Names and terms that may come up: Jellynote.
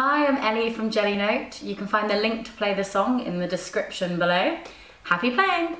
Hi, I'm Ellie from Jellynote. You can find the link to play the song in the description below. Happy playing!